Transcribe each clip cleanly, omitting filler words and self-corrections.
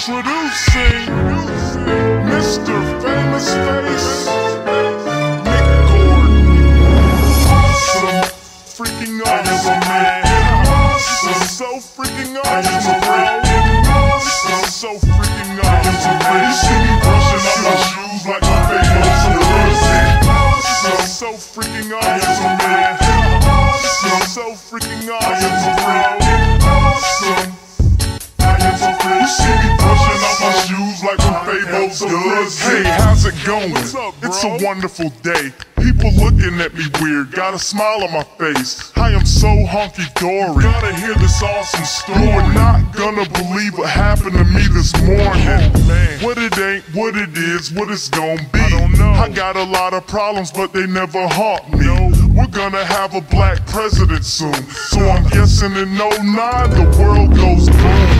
Introducing Mr. Famous Face, Nick Gordon. Awesome, freaking awesome man. Awesome, so freaking awesome. Awesome, so freaking awesome. You see me brushing up my shoes like my fake awesome. So freaking awesome man. Awesome, so freaking awesome. Awesome. You see me brushing out my shoes like a Fabo does. Hey, how's it going? What's up, bro? It's a wonderful day. People looking at me weird, got a smile on my face. I am so honky-dory, gotta hear this awesome story. You are not gonna believe what happened to me this morning. Oh, man. What it ain't, what it is, what it's gonna be. I don't know. I got a lot of problems, but they never haunt me. No. We're gonna have a black president soon. So I'm guessing in 09, the world goes boom.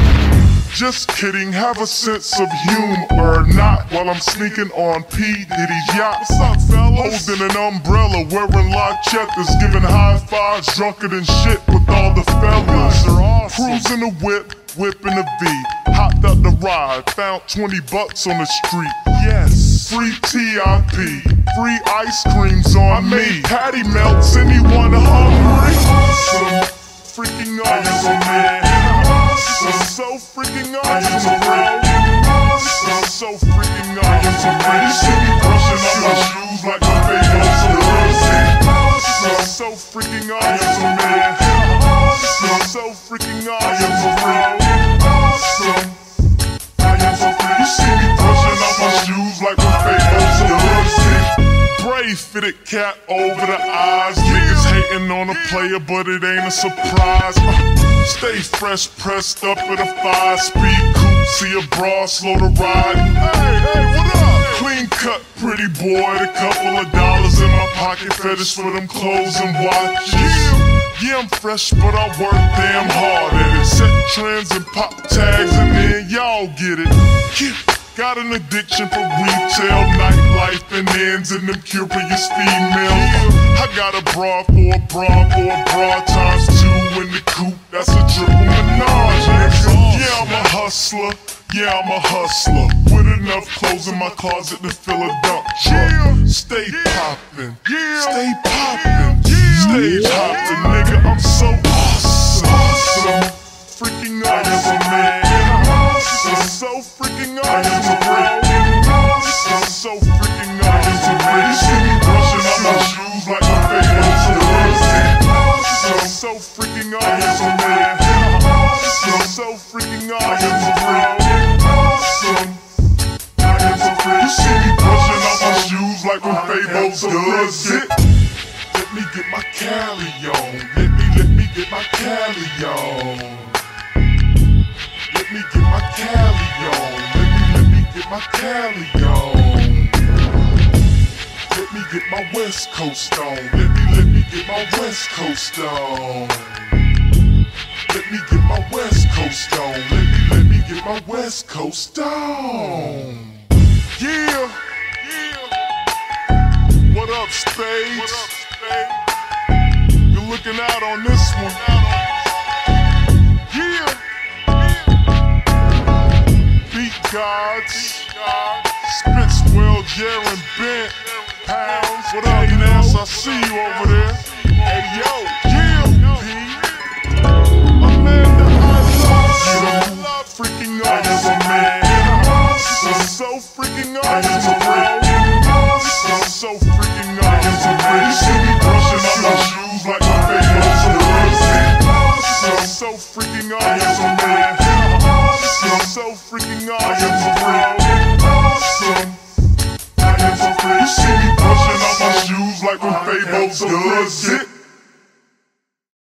Just kidding, have a sense of humor or not, while I'm sneaking on P. Diddy's yacht. What's up, fellas? Holding an umbrella, wearing lochetas, giving high fives, drunker than shit with all the fellas. Awesome. Cruising the whip, whipping the V. Hopped up the ride, found 20 bucks on the street. Yes, free TIP, free ice creams on me. I made patty melts, anyone hungry? Awesome, freaking awesome, man. So freaking awesome, bro. So freaking awesome, bro. You see me brushing up my shoes like my Fabo. So freaking awesome, man. So freaking awesome, bro. You see me brushing up my shoes like my Fabo. Brave fitted cap over the eyes. Niggas hating on a player, but it ain't a surprise. Stay fresh, pressed up at a 5-speed coupe. See a bra, slow to ride. Hey, hey, what up? Clean cut, pretty boy. A couple of dollars in my pocket, fetish for them clothes and watches. Yeah, I'm fresh, but I work damn hard at it. Set trends and pop tags, and then y'all get it. Yeah. Got an addiction for retail, nightlife, and ends in them curious females. I got a bra for a bra for a bra times 2 in the coupe. That's a triple menage. Yeah, I'm a hustler. Yeah, I'm a hustler. With enough clothes in my closet to fill a dump truck. Stay poppin'. Stay poppin'. Stay poppin', nigga. I'm so awesome. Awesome. Freaking awesome, man. So freaking awesome, bro. So freaking awesome, bro. You see me brushing up my shoes like my Fabo. So freaking awesome, man. So freaking awesome, bro. You see me brushing up my shoes like my Fabo does it. Let me get my Cali on. Let me get my Cali on. Let me get my Cali on. Let me get my Cali on. Let me get my West Coast on. Let me get my West Coast on. Let me get my West Coast on. Let me get my West Coast on. Yeah, yeah. What up, Spades? What up, Spades? You're looking out on this one. Gods, Spitzwell, Jaren Bent, Pounds. What up, Ness? I see you over there. Hey, yo, GLP. Amanda, I love freaking awesome, man. So freaking awesome, bro. So freaking awesome, man. You see me brushing up my shoes like my Fabo. So freaking awesome, man. So freaking awesome, bro. Awesome. You see me brushing out my shoes like my Fabo does it.